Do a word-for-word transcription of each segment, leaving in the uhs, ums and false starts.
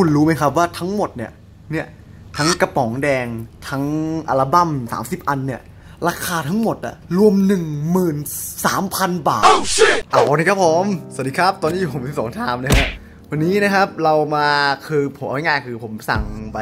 คุณรู้ไหมครับว่าทั้งหมดเนี่ยเนี่ยทั้งกระป๋องแดงทั้งอัลบั้มสามสิบอันเนี่ยราคาทั้งหมดอะรวม หนึ่งหมื่นสามพัน บาท oh, เอาเลยครับผมสวัสดีครับตอนนี้ผมเป็นสองทามนะฮะวันนี้นะครับเรามาคือผมเอาง่ายคือผมสั่งไป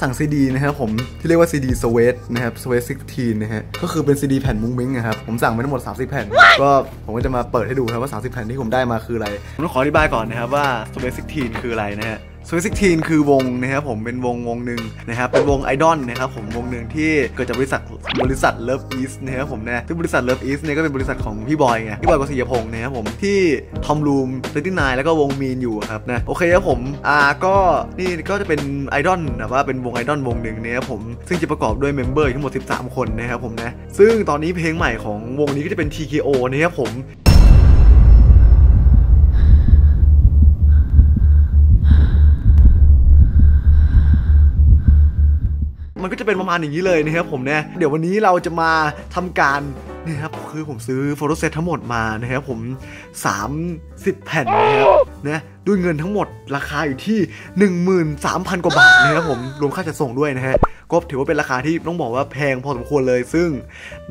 สั่งซีดีนะครับผมที่เรียกว่าซีดีสวีทนะครับสวีทสิบหกนะฮะก็คือเป็นซีดีแผ่นมุ้งมิ้งนะครับผมสั่งไปทั้งหมดสามสิบแผ่นก็ผมก็จะมาเปิดให้ดูครับว่าสามสิบแผ่นที่ผมได้มาคืออะไรผมต้องขออธิบายก่อนนะครับว่าสวีทสิบหกคืออะไรนะฮะสวีทสิบหกคือวงนะครับผมเป็นวงวงหนึ่งนะครับเป็นวงไอดอลนะครับผมวงหนึ่งที่เกิดจากบริษัทบริษัท Lo ิฟอีส์นะครับผมนะซึ่งบริษัท Lo ิฟอีส์เนี่ยก็เป็นบริษัทของพี่บอยไงพี่บอยกฤษยพงศ์นะครับผมที่ทอมรูมเรตตี้นายแล้วก็วงมีนอยู่ครับนะโอเคครับผมอ่าก็นี่ก็จะเป็นไอดอลนะว่าเป็นวงไอดอลวงหนึ่งนะครับผมซึ่งจะประกอบด้วยเมมเบอร์ทั้งหมดสิบสามคนนะครับผมนะซึ่งตอนนี้เพลงใหม่ของวงนี้ก็จะเป็น ที เค โอ นะครับผมมันก็จะเป็นประมาณอย่างนี้เลยนะครับผมเนี่ยเดี๋ยววันนี้เราจะมาทำการนี่ครับคือผมซื้อโฟโต้เซตทั้งหมดมานะครับผมสามสิบแผ่นนะครับนะด้วยเงินทั้งหมดราคาอยู่ที่ หนึ่งหมื่นสามพัน กว่าบาทนะครับผมรวมค่าจัดส่งด้วยนะฮะก็ถือว่าเป็นราคาที่ต้องบอกว่าแพงพอสมควรเลยซึ่ง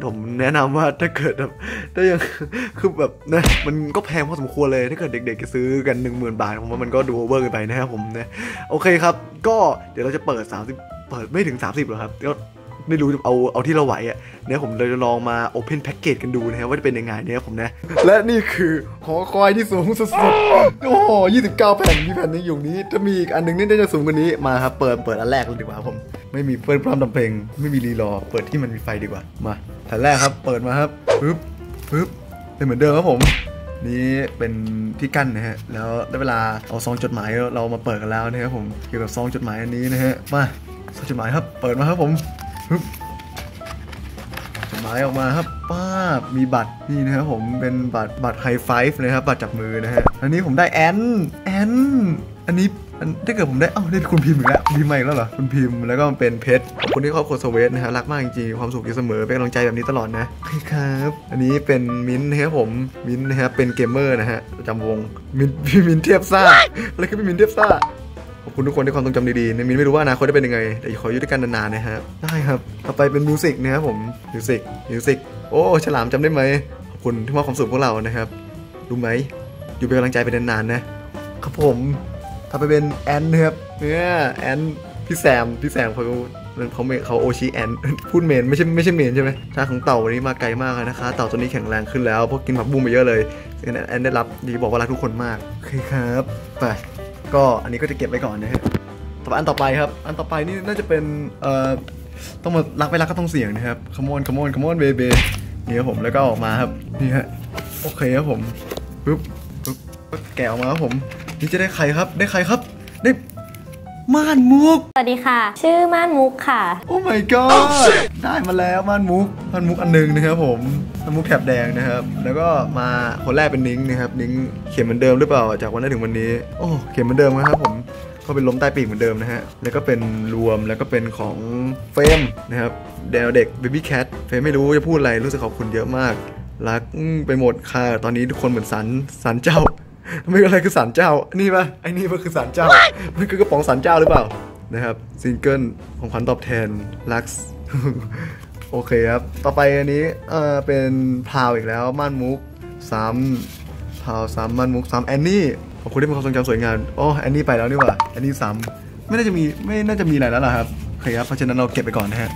ผมแนะนำว่าถ้าเกิดแบบถ้ายังคือแบบนะมันก็แพงพอสมควรเลยถ้าเกิดเด็กๆจะซื้อกัน หนึ่งหมื่น บาทผมว่ามันก็ดูโอเวอร์เกินไปนะครับผมนะโอเคครับก็เดี๋ยวเราจะเปิดสามสิบเปิดไม่ถึงสามสิบหรอครับก็ไม่รู้เอาเอาที่เราไหวอ่ะเนี่ยผมเลยจะลองมา Open Package กันดูนะครับว่าจะเป็นยังไงเนี่ยผมนะและนี่คือหอคอยที่สูงสุดๆโอ้โหยี่สิบเก้าแผ่นที่แผ่นนี้อยู่นี้ถ้ามีอีกอันนึงนี่จะสูงกว่านี้มาครับเปิดเปิดอันแรกเลยดีกว่าผมไม่มีเพิ่มพร้อมดำเพลงไม่มีรีรอเปิดที่มันมีไฟดีกว่ามาแผ่นแรกครับเปิดมาครับปึ๊บปึ๊บเป็นเหมือนเดิมครับผมนี่เป็นที่กั้นนะฮะแล้วได้เวลาเอาซองจดหมายเรามาเปิดกันแล้วนะครับผมเกี่ยวกับซองจดหมายอันนี้นะฮะมาจดหมายครับเปิดมาครับผมจดหมายออกมาครับป้ามีบัตรนี่นะครับผมเป็นบัตรบัตรไฮไฟฟ์นะครับบัตรจับมือนะฮะอันนี้ผมได้แอนแอนอันนี้ถ้าเกิดผมได้เอ้าได้คุณพิมพ์อีกแล้วพิมพ์ใหม่แล้วเหรอคุณพิมพ์แล้วก็มันเป็นเพชรขอบคุณที่ครอบครัวสวีทนะฮะรักมากจริงๆความสุขอยู่เสมอเป็นกำลังใจแบบนี้ตลอดนะครับอันนี้เป็นมิ้นท์นะครับผมมิ้นท์นะครับเป็นเกมเมอร์นะฮะประจำวงมิ้นท์พี่มิ้นท์เทียบซ่าอะไรคือพี่มิ้นท์เทียบซ่าขอบคุณทุกคนที่ความทรงจำดีๆมินไม่รู้ว่าอนาคตจะเป็นยังไงแต่ขออยู่ด้วยกันนานๆนะครับได้ครับต่อไปเป็นมิวสิกนะครับผมมิวสิกมิวสิกโอ้ฉลามจำได้ไหมขอบคุณที่มอบความสุขพวกเรานะครับรู้ไหมอยู่เป็นกำลังใจไปนานๆนะครับผมต่อไปเป็นแอนนะครับเนี่ยแอนพี่แซมพี่แซมเขาเขาเขาโอชิแอนพูดเมนไม่ใช่ไม่ใช่เมนใช่ไหมชาของเต่าวันนี้มาไกลมากเลยนะคะเต่าตัวนี้แข็งแรงขึ้นแล้วเพราะกินผักบุ้งไปเยอะเลยแอนได้รับดีบอกว่ารักทุกคนมากโอเคครับไปก็อันนี้ก็จะเก็บไว้ก่อนนะฮะต่อไปอันต่อไปครับอันต่อไปนี่น่าจะเป็นเอ่อต้องมารักไปรักก็ต้องเสี่ยงนะครับขโมยขโมยขโมยเบเบนี่ครับผมแล้วก็ออกมาครับนี่ฮะโอเคครับผมปึ๊บปึ๊บแกะออกมาครับผมนี่จะได้ใครครับได้ใครครับได้ม่านมุกสวัสดีค่ะชื่อม่านมุกค่ะโอ้ my god ได้มาแล้วม่านมุกม่านมุกอันนึงนะครับผมม่านมุกแถบแดงนะครับแล้วก็มาคนแรกเป็นนิ้งนะครับนิ้งเขียนเหมือนเดิมหรือเปล่าจากวันนั้นถึงวันนี้โอ้เขียนเหมือนเดิมนะครับผมเขาเป็นลมใต้ปีกเหมือนเดิมนะฮะแล้วก็เป็นรวมแล้วก็เป็นของเฟรมนะครับแดวเด็กเบบี้แคทเฟรมไม่รู้จะพูดอะไรรู้สึกขอบคุณเยอะมากรักไปหมดค่ะตอนนี้ทุกคนเหมือนสันสันเจ้าไม่อะไรคือสารเจ้านี่ปะไอ้นี่มันคือสารเจ้ามันคือกระป๋องสารเจ้าหรือเปล่านะครับซิงเกิลของขวัญตอบแทนลักซ์โอเคครับต่อไปอันนี้เออเป็นพาวอีกแล้วม่านมุกซ้ำพาวซ้ำม่านมุกซ้ำแอนนี่ขอบคุณที่เป็นความทรงจำสวยงามอ๋อแอนนี่ไปแล้วนี่ว่าแอนนี่ซ้ำไม่น่าจะมีไม่น่าจะมีอะไรแล้วล่ะครับโอเคครับเพราะฉะนั้นเราเก็บไปก่อนนะฮะ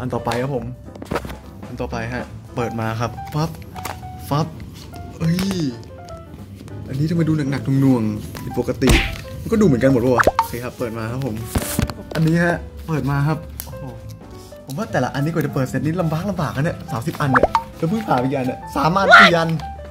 อันต่อไปครับผมอันต่อไปฮะเปิดมาครับฟับฟับเอ้ยอันนี้ทำไมดูหนักๆหน่วงๆผิดปกติมันก็ดูเหมือนกันหมดเลยโอเคครับเปิดมาครับผมอันนี้ฮะเปิดมาครับโอ้โหผมว่าแต่ละอันนี้กว่าจะเปิดเสร็จนี่ลำบากลำบากนะเนี่ยสามสิบอันเนี่ยแล้วเพิ่งผ่านไปยันเนี่ยสามอันสี่อัน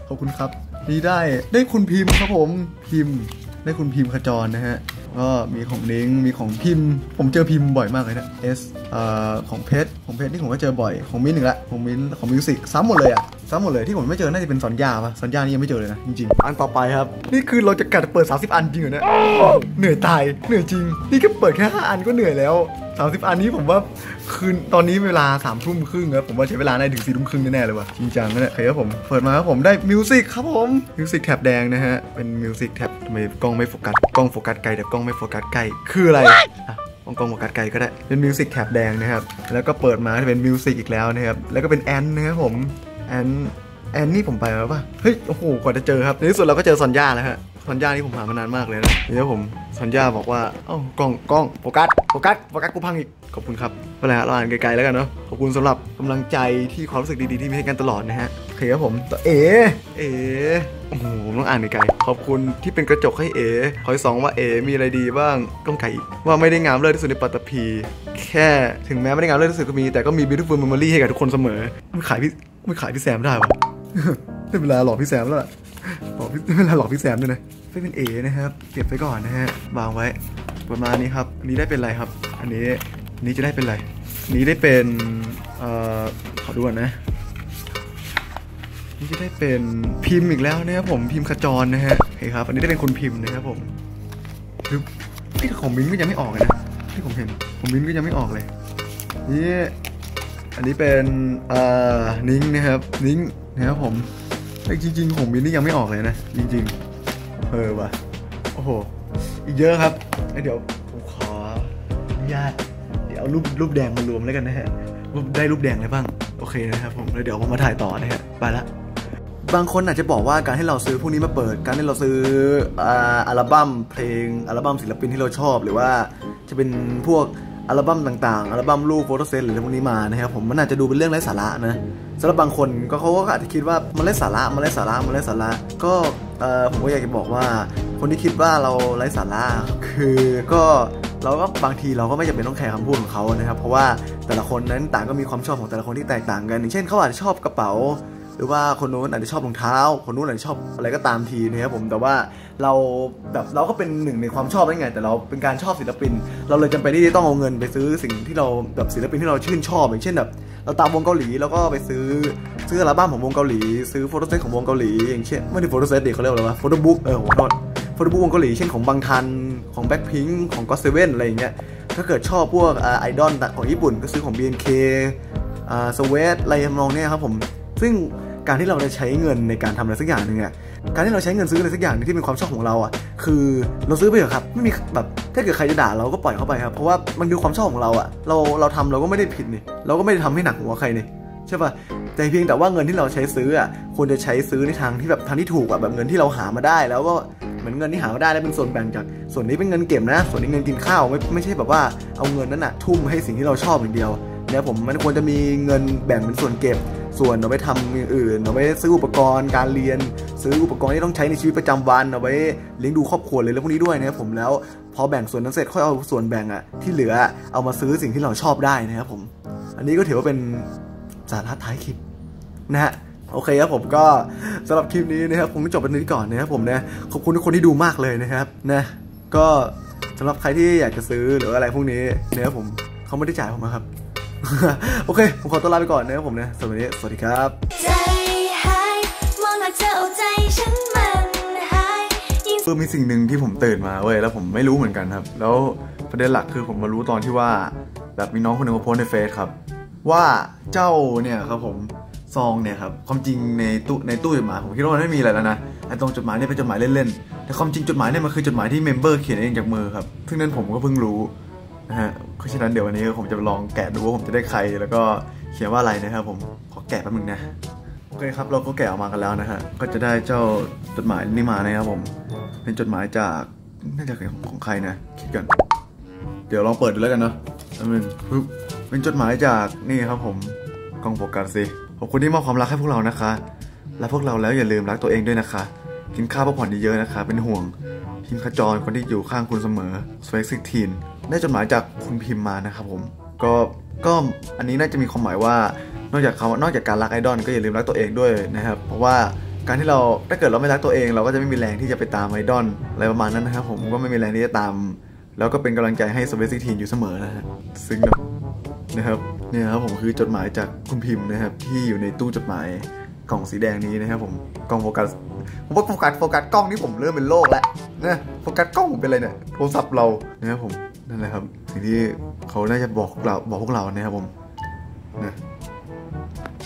ขอบคุณครับนี่ได้ได้คุณพิมพ์ครับผมพิมพ์ได้คุณพิมพ์ขจรนะฮะก็มีของเล้งมีของพิมพ์ผมเจอพิมพ์บ่อยมากเลยนะเอสเอ่อของเพชรของเพชรนี่ผมก็เจอบ่อยของมิ้นหนึ่งละของมิ้นของมิวสิกซ้ำหมดเลยอ่ะ ซ้ำหมดเลยที่ผมไม่เจอน่าจะเป็นสัญญาป่ะสัญญานี่ยังไม่เจอเลยนะจริงๆอันต่อไปครับนี่คือเราจะกัดเปิดสามสิบอันจริงเหรอเนี่ยเหนื่อยตายเหนื่อยจริงนี่แค่เปิดแค่ห้าอันก็เหนื่อยแล้วสามสิบอันนี้ผมว่าคืนตอนนี้เวลาสามทุ่มครึ่งครับผมว่าใช้เวลาในถึงสี่ทุ่มครึ่งแน่ๆเลยว่ะจริงจังนั่นแหละครับผมเปิดมาครับผมได้มิวสิกครับผมมิวสิกแท็บแดงนะฮะเป็นมิวสิกแท็บทำไมกล้องไม่โฟกัสกล้องโฟกัสไกลแต่กล้องไม่โฟกัสใกล้คืออะไรองกองหัวกัดไก่ก็ได้เป็นมิวสิกแคปแดงนะครับแล้วก็เปิดมาจะเป็นมิวสิกอีกแล้วนะครับแล้วก็เป็นแอนนะครับผมแอนแอนนี่ผมไปแล้วป่ะเฮ้ยโอ้โหกว่าจะเจอครับในที่สุดเราก็เจอซอนย่าแล้วฮะซอนย่านี่ผมหามานานมากเลยนะแล้วผมซอนย่าบอกว่าเอ้ากล้องกล้องโฟกัสโฟกัสโฟกัสกูพังอีกขอบคุณครับเวลาเราอ่านไกลๆแล้วกันเนาะขอบคุณสำหรับกำลังใจที่ความรู้สึกดีๆที่มีให้กันตลอดนะฮะโอเคครับผมเอ๋เอ๋โอ้โหผมต้องอ่านไกลๆขอบคุณที่เป็นกระจกให้เอ๋ขออีกสองว่าเอ๋มีอะไรดีบ้างต้องไกลว่าไม่ได้งามเลิศที่สุดในปัตตภีแค่ถึงแม้ไม่ได้งามเลิศที่สุดก็มีแต่ก็มี beautiful memory ให้กับทุกคนเสมอไม่ขายพี่ไม่ขายพี่แซมได้วะได้เวลาหลอกพี่แซมแล้วล่ะหลอกพี่เวลาหลอกพี่แซมด้วยนะไม่เป็นเอ๋นะครับเก็บไปก่อนนะฮะวางไว้ประมาณนี้ครับอันนี้ได้เป็นอะไรครับอันนี้นี้จะได้เป็นอะไรนี้ได้เป็นเอ่อขอดูก่อนนะนี่จะได้เป็นพิมพ์อีกแล้วนะครับผมพิมพ์ขจรนะฮะเฮ้ยครับอันนี้ได้เป็นคนพิมพ์นะครับผมหรือที่ของมิ้นก็ยังไม่ออกนะที่ผมเห็นของมิ้นก็ยังไม่ออกเลยนี่อันนี้เป็นเอ่อนิ้งนะครับนิ้งนะครับผมแต่จริงๆของมิ้นนี่ยังไม่ออกเลยนะจริงๆเออว่ะโอ้โหอีกเยอะครับเดี๋ยวผมขออนุญาตเอารูปรูปแดงมารวมแล้วกันนะฮะได้รูปแดงอะไรบ้างโอเคนะครับผมแล้วเดี๋ยวผมมาถ่ายต่อนะฮะไปละบางคนอาจจะบอกว่าการที่เราซื้อพวกนี้มาเปิดการที่เราซื้ออัลบั้มเพลงอัลบั้มศิลปินที่เราชอบหรือว่าจะเป็นพวกอัลบั้มต่างๆอัลบั้มรูปโฟโต้เซตหรือพวกนี้มานะครับผมมันอาจจะดูเป็นเรื่องไร้สาระนะสำหรับบางคนก็เขาก็อาจจะคิดว่ามันไร้สาระมันไร้สาระมันไร้สาระก็ผมก็อยากจะบอกว่าคนที่คิดว่าเราไร้สาระคือก็เราก็บางทีเราก็ไม่จำเป็นต้องแคร์คำพูดของเขานะครับเพราะว่าแต่ละคนนั้นต่างก็มีความชอบของแต่ละคนที่แตกต่างกันอย่างเช่นเขาอาจจะชอบกระเป๋าหรือว่าคนนู้นอาจจะชอบรองเท้าคนนู้นอาจจะชอบอะไรก็ตามทีนะครับผมแต่ว่าเราแบบเราก็เป็นหนึ่งในความชอบนั่นไงแต่เราเป็นการชอบศิลปินเราเลยจำเป็นที่จะต้องเอาเงินไปซื้อสิ่งที่เราแบบศิลปินที่เราชื่นชอบอย่างเช่นแบบเราตามวงเกาหลีแล้วก็ไปซื้อซื้ออัลบั้มของวงเกาหลีซื้อโฟโต้เซตของวงเกาหลีอย่างเช่นไม่ใช่โฟโต้เซตเด็กเขาเรียกอะไรวะโฟโต้บุ๊กเออของโฟโต้บุ๊กวงเกาหลีเช่นของบังทันของแบ็คพิงค์ของก็อตเซเว่นอะไรอย่างเงี้ยถ้าเกิดชอบพวกไอดอลของญี่ปุ่นก็ซื้อของ บี เอ็น เค อ่า สเวท อะไรทำนองเนี้ยครับผมซึ่งการที่เราได้ใช้เงินในการทำอะไรสักอย่างหนึ่งเนี่ยการที่เราใช้เงินซื้ออะไรสักอย่างที่เป็นความชอบของเราอ่ะคือเราซื้อไปเถอะครับไม่มีแบบถ้าเกิดใครจะด่าเราก็ปล่อยเข้าไปครับเพราะว่ามันคือความชอบของเราอ่ะเราเราทำเราก็ไม่ได้ผิดนี่เราก็ไม่ได้ทำให้หนักหัวใครนี่ใช่ป่ะแต่เพียงแต่ว่าเงินที่เราใช้ซื้ออ่ะควรจะใช้ซื้อในทางที่แบบทางที่ถูกอ่ะแบบเงินที่เราหามาได้แล้วก็เหมือนเงินที่หามาได้แล้วเป็นส่วนแบ่งจากส่วนนี้เป็นเงินเก็บนะส่วนนี้เงินกินข้าวไม่ไม่ใช่แบบว่าเอาเงินนั้นอ่ะทุ่มให้สิ่งที่เราชอบอย่างเดียวเนี่ยผมมันควรจะมีเงินแบ่งเป็นส่วนเก็บส่วนเอาไปทำอย่างอื่นเอาไปซื้ออุปกรณ์การเรียนซื้ออุปกรณ์ที่ต้องใช้ในชีวิตประจำวันเอาไปเลี้ยงดูครอบครัวเลยแล้วพวกนี้ด้วยนะครับผมแล้วพอแบ่งส่วนนั้นเสร็จค่อยเอาส่วนแบ่งอ่ะที่เหลือเอามาซื้อสิ่งที่เราชอบได้นะครับผมอันนี้ก็ถือว่าเป็นสาระท้ายคลิปนะฮะโอเคครับผมก็สำหรับคลิปนี้นะครับผมก็จบไปนี้ก่อนนะครับผมนะขอบคุณทุกคนที่ดูมากเลยนะครับนะก็สำหรับใครที่อยากจะซื้อหรืออะไรพวกนี้นะครับผมเขาไม่ได้จ่ายผมนะครับโอเคผมขอตัวลาไปก่อนนะครับผมนะสวัสดีสวัสดีครับคือมีสิ่งหนึ่งที่ผมตื่นมาเว้ยแล้วผมไม่รู้เหมือนกันครับแล้วประเด็นหลักคือผมมารู้ตอนที่ว่าแบบมีน้องคนหนึ่งมาโพสในเฟซครับว่าเจ้าเนี่ยครับผมซองเนี่ยครับความจริงในตู้ในตู้จดหมายผมคิดว่ามันไม่มีอะไรแล้วนะไอ้ตรงจดหมายเนี่ยเป็นจดหมายเล่นๆแต่ความจริงจดหมายเนี่ยมันคือจดหมายที่เมมเบอร์เขียนเองจากมือครับซึ่งนั้นผมก็เพิ่งรู้นะฮะเพราะฉะนั้นเดี๋ยววันนี้ผมจะลองแกะดูว่าผมจะได้ใครแล้วก็เขียนว่าอะไรนะครับผมขอแกะแป๊บนึงนะโอเคครับเราก็แกะออกมากันแล้วนะฮะก็จะได้เจ้าจดหมายนี่มานะครับผมเป็นจดหมายจากน่าจะของของใครนะคิดกันเดี๋ยวลองเปิดดูแล้วกันเนาะเป็นเป็นจดหมายจากนี่ครับผมกล้องโฟกัสสิขอบคุณที่มอบความรักให้พวกเรานะคะและพวกเราแล้วอย่าลืมรักตัวเองด้วยนะคะกินข้าวพักผ่อนเยอะๆนะคะเป็นห่วงพิมพ์ขจรคนที่อยู่ข้างคุณเสมอสเวกซิกทีนได้จดหมายจากคุณพิมพ์มานะครับผมก็ก็อันนี้น่าจะมีความหมายว่านอกจากเขานอกจากการรักไอดอลก็อย่าลืมรักตัวเองด้วยนะครับเพราะว่าการที่เราถ้าเกิดเราไม่รักตัวเองเราก็จะไม่มีแรงที่จะไปตามไอดอลอะไรประมาณนั้นนะครับผมก็ไม่มีแรงที่จะตามแล้วก็เป็นกำลังใจให้สเวกซิกทีนอยู่เสมอนะฮะซึ่งนะครับเนี่ยครับผมคือจดหมายจากคุณพิมพ์นะครับที่อยู่ในตู้จดหมาย กล่องสีแดงนี้นะครับผมกล่องโฟกัสผมว่าโฟกัสโฟกัสกล้องนี่ผมเริ่มเป็นโรคแล้วนะโฟกัสกล้องผมเป็นอะไรเนี่ยโทรศัพท์เรานะครับผมนั่นแหละครับสิ่งที่เขาน่าจะบอกเราบอกพวกเรานะครับผมนะ